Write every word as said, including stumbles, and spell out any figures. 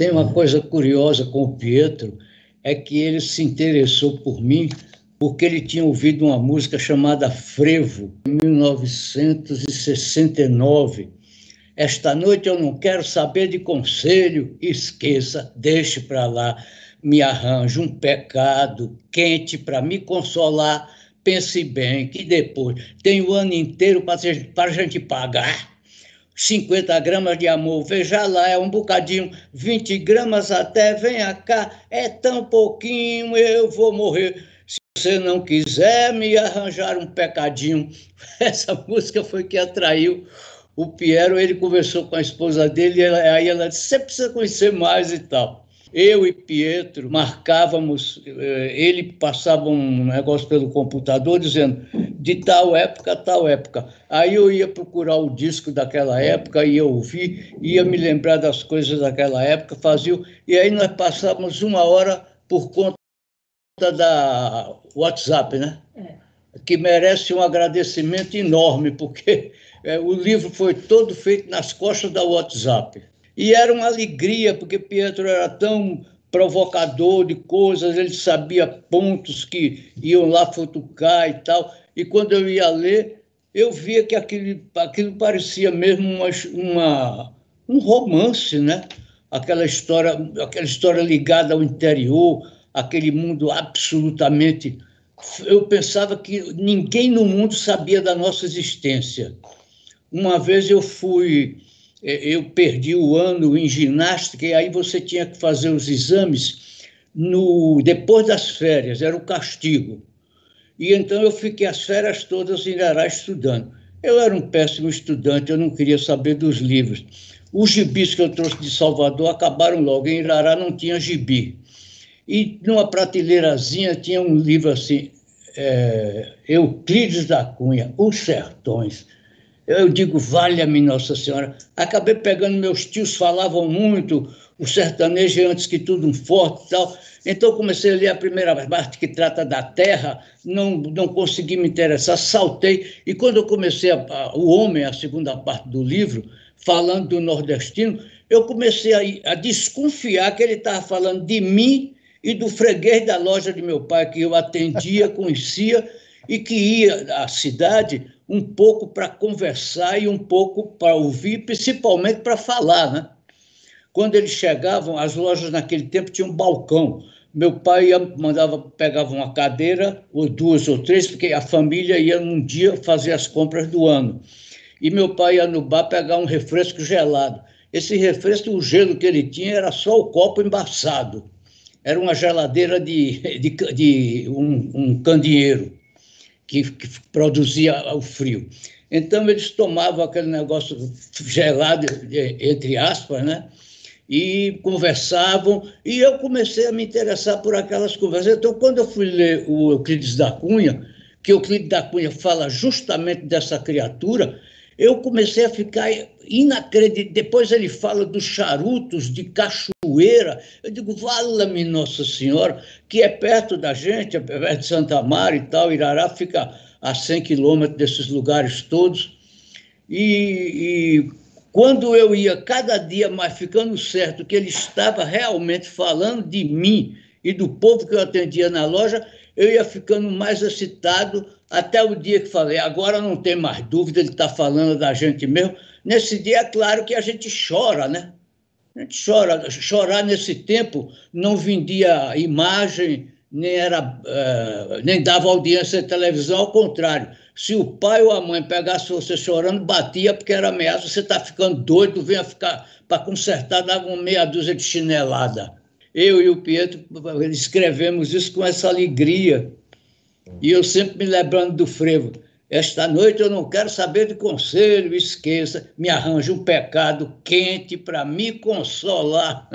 Tem uma coisa curiosa com o Pietro, é que ele se interessou por mim porque ele tinha ouvido uma música chamada Frevo, em mil novecentos e sessenta e nove. Esta noite eu não quero saber de conselho, esqueça, deixe para lá. Me arranjo um pecado quente para me consolar. Pense bem que depois tem o ano inteiro para a gente pagar. cinquenta gramas de amor, veja lá, é um bocadinho. vinte gramas até, venha cá, é tão pouquinho, eu vou morrer. Se você não quiser me arranjar um pecadinho. Essa música foi que atraiu o Piero, ele conversou com a esposa dele, e ela, aí ela disse, você precisa conhecer mais e tal. Eu e Pietro marcávamos, ele passava um negócio pelo computador dizendo de tal época a tal época. Aí eu ia procurar o disco daquela época, ia ouvir, ia me lembrar das coisas daquela época, fazia. E aí nós passávamos uma hora por conta da WhatsApp, né? Que merece um agradecimento enorme, porque o livro foi todo feito nas costas da WhatsApp. E era uma alegria, porque Pietro era tão provocador de coisas, ele sabia pontos que iam lá futucar e tal. E quando eu ia ler, eu via que aquilo, aquilo parecia mesmo uma, uma, um romance, né? Aquela história, aquela história ligada ao interior, aquele mundo absolutamente... Eu pensava que ninguém no mundo sabia da nossa existência. Uma vez eu fui... Eu perdi o ano em ginástica e aí você tinha que fazer os exames no, depois das férias, era o castigo. E então eu fiquei as férias todas em Ará estudando. Eu era um péssimo estudante, eu não queria saber dos livros. Os gibis que eu trouxe de Salvador acabaram logo, em Ará não tinha gibi. E numa prateleirazinha tinha um livro assim, é, Euclides da Cunha, Os Sertões. Eu digo, valha-me Nossa Senhora. Acabei pegando, meus tios falavam muito, o sertanejo é antes que tudo um forte e tal. Então comecei a ler a primeira parte que trata da terra, não, não consegui me interessar, saltei. E quando eu comecei a, a, O Homem, a segunda parte do livro, falando do nordestino, eu comecei a, a desconfiar que ele estava falando de mim e do freguês da loja de meu pai, que eu atendia, conhecia, e que ia à cidade... um pouco para conversar e um pouco para ouvir, principalmente para falar, né? Quando eles chegavam, as lojas naquele tempo tinham um balcão. Meu pai ia, mandava, pegava uma cadeira, ou duas ou três, porque a família ia num dia fazer as compras do ano. E meu pai ia no bar pegar um refresco gelado. Esse refresco, o gelo que ele tinha, era só o copo embaçado. Era uma geladeira de, de, de um, um candeeiro. Que, que produzia o frio. Então, eles tomavam aquele negócio gelado, entre aspas, né? E conversavam, e eu comecei a me interessar por aquelas conversas. Então, quando eu fui ler o Euclides da Cunha, que o Euclides da Cunha fala justamente dessa criatura, eu comecei a ficar inacreditável. Depois ele fala dos charutos de cachoeira. Eu digo, vala-me Nossa Senhora, que é perto da gente, é perto de Santa Mara e tal, Irará fica a cem quilômetros desses lugares todos. E, e quando eu ia cada dia mais ficando certo que ele estava realmente falando de mim e do povo que eu atendia na loja, eu ia ficando mais excitado até o dia que falei, agora não tem mais dúvida, ele está falando da gente mesmo. Nesse dia, é claro que a gente chora, né? A gente chora. Chorar nesse tempo não vendia imagem, nem, era, é, nem dava audiência de televisão, ao contrário. Se o pai ou a mãe pegasse você chorando, batia porque era ameaça, você está ficando doido, venha ficar para consertar, dava uma meia dúzia de chinelada. Eu e o Pietro escrevemos isso com essa alegria. E eu sempre me lembrando do frevo. Esta noite eu não quero saber de conselho, esqueça. Me arranja um pecado quente para me consolar.